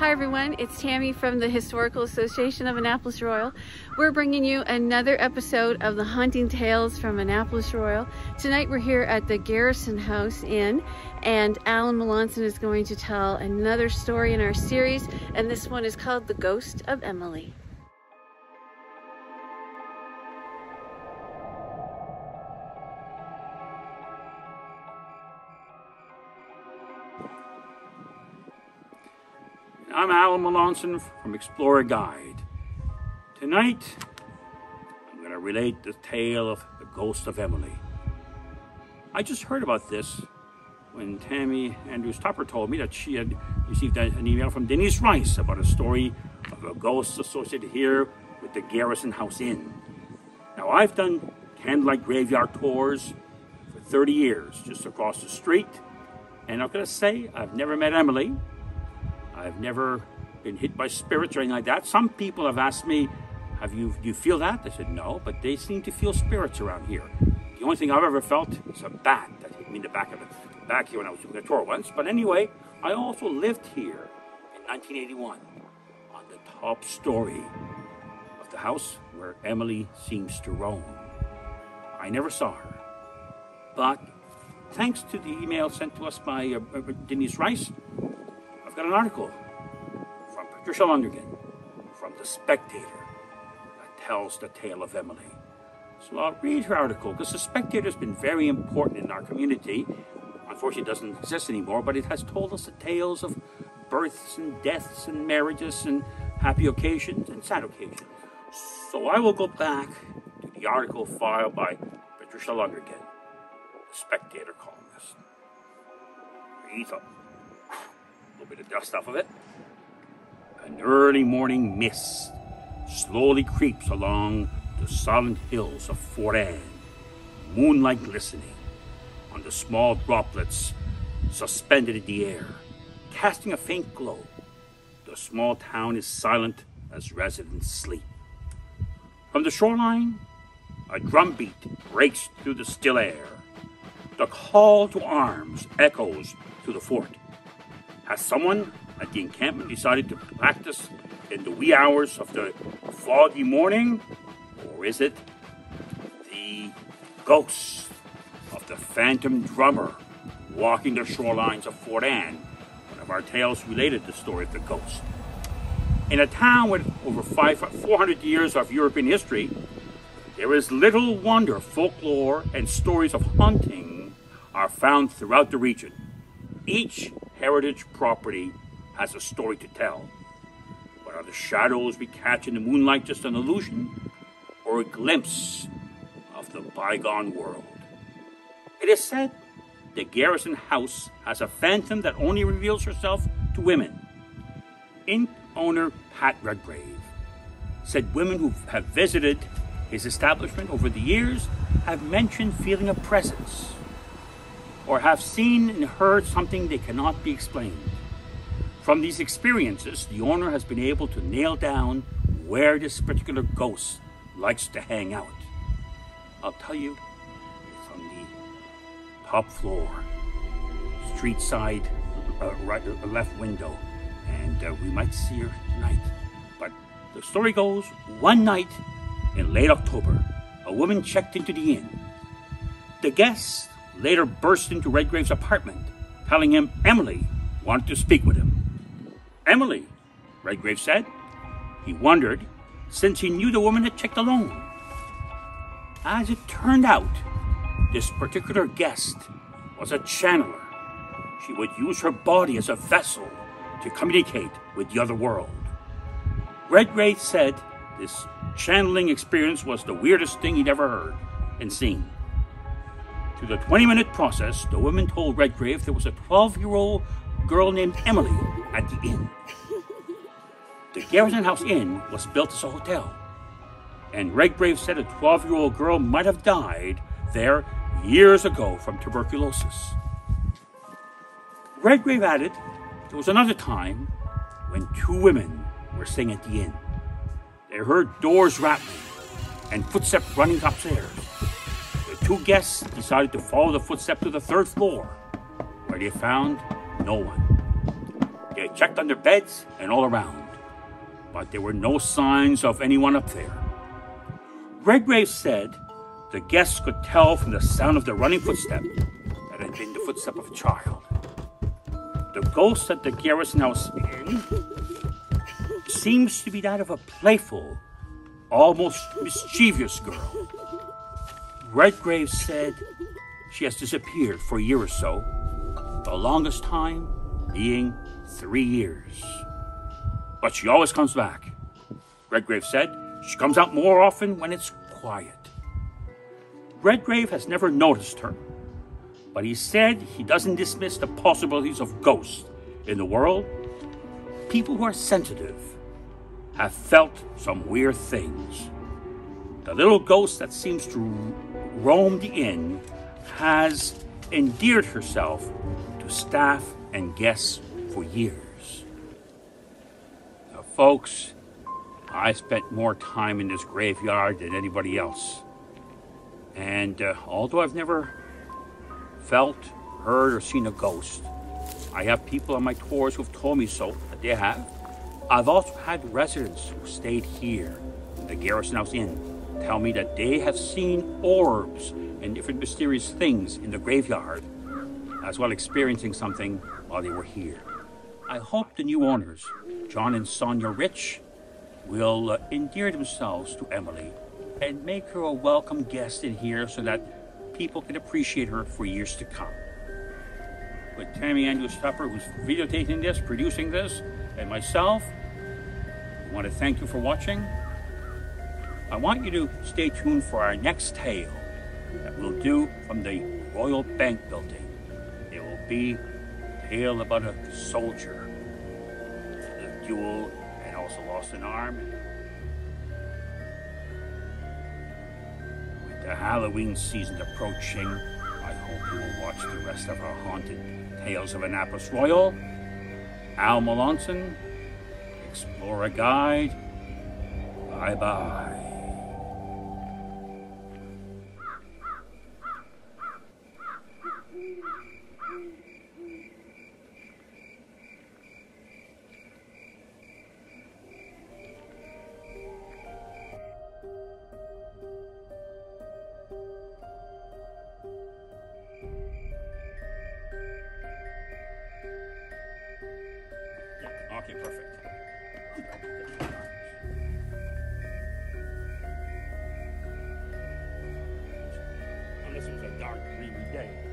Hi everyone, it's Tammy from the Historical Association of Annapolis Royal. We're bringing you another episode of the Haunting Tales from Annapolis Royal. Tonight we're here at the Garrison House Inn and Alan Melanson is going to tell another story in our series, and this one is called The Ghost of Emily. I'm Alan Melanson from Explorer Guide. Tonight, I'm going to relate the tale of the ghost of Emily. I just heard about this when Tammy Andrews-Tupper told me that she had received an email from Denise Rice about a story of a ghost associated here with the Garrison House Inn. Now, I've done candlelight graveyard tours for 30 years just across the street, and I'm going to say I've never met Emily. I've never been hit by spirits or anything like that. Some people have asked me, do you feel that? I said, no, but they seem to feel spirits around here. The only thing I've ever felt is a bat that hit me in the back here when I was doing a tour once. But anyway, I also lived here in 1981 on the top story of the house where Emily seems to roam. I never saw her, but thanks to the email sent to us by Denise Rice, I've got an article from Patricia Lundergan from The Spectator that tells the tale of Emily. So I'll read her article because The Spectator has been very important in our community. Unfortunately, it doesn't exist anymore, but it has told us the tales of births and deaths and marriages and happy occasions and sad occasions. So I will go back to the article filed by Patricia Lundergan, The Spectator columnist. Read up. A little bit of dust off of it. An early morning mist slowly creeps along the silent hills of Fort Anne, moonlight glistening on the small droplets suspended in the air, casting a faint glow. The small town is silent as residents sleep. From the shoreline, a drumbeat breaks through the still air. The call to arms echoes through the fort. Has someone at the encampment decided to practice in the wee hours of the foggy morning? Or is it the ghost of the phantom drummer walking the shorelines of Fort Anne? One of our tales related the story of the ghost. In a town with over 400 years of European history, there is little wonder folklore and stories of haunting are found throughout the region. Each heritage property has a story to tell. But are the shadows we catch in the moonlight just an illusion or a glimpse of the bygone world? It is said the Garrison House has a phantom that only reveals herself to women. Inn owner Pat Redgrave said women who have visited his establishment over the years have mentioned feeling a presence, or have seen and heard something that cannot be explained. From these experiences, the owner has been able to nail down where this particular ghost likes to hang out. I'll tell you, it's on the top floor, street side, right, left window, and we might see her tonight. But the story goes, one night in late October, a woman checked into the inn. The guests later burst into Redgrave's apartment, telling him Emily wanted to speak with him. Emily, Redgrave said. He wondered, since he knew the woman had checked alone. As it turned out, this particular guest was a channeler. She would use her body as a vessel to communicate with the other world. Redgrave said this channeling experience was the weirdest thing he'd ever heard and seen. Through the 20-minute process, the woman told Redgrave there was a 12-year-old girl named Emily at the inn. The Garrison House Inn was built as a hotel, and Redgrave said a 12-year-old girl might have died there years ago from tuberculosis. Redgrave added there was another time when two women were staying at the inn. They heard doors rattling and footsteps running upstairs. Two guests decided to follow the footsteps to the third floor, where they found no one. They checked under beds and all around, but there were no signs of anyone up there. Redgrave said the guests could tell from the sound of the running footstep that had been the footstep of a child. The ghost at the Garrison House Inn seems to be that of a playful, almost mischievous girl. Redgrave said she has disappeared for a year or so, the longest time being 3 years. But she always comes back. Redgrave said she comes out more often when it's quiet. Redgrave has never noticed her, but he said he doesn't dismiss the possibilities of ghosts in the world. People who are sensitive have felt some weird things. The little ghost that seems to roam the inn has endeared herself to staff and guests for years. Now, folks, I spent more time in this graveyard than anybody else. And although I've never felt, heard, or seen a ghost, I have people on my tours who've told me so, that they have. I've also had residents who stayed here, the Garrison House Inn, tell me that they have seen orbs and different mysterious things in the graveyard, as well experiencing something while they were here. I hope the new owners, John and Sonia Rich, will endear themselves to Emily and make her a welcome guest in here so that people can appreciate her for years to come. With Tammy Andrews-Tupper, who's videotaping this, producing this, and myself, I want to thank you for watching. I want you to stay tuned for our next tale that we'll do from the Royal Bank Building. It will be a tale about a soldier, a duel, and also lost an arm. With the Halloween season approaching, I hope you will watch the rest of our haunted tales of Annapolis Royal, Alan Melanson, Explorer Guide. Bye-bye. Okay, perfect. Unless it was a dark, dreamy day.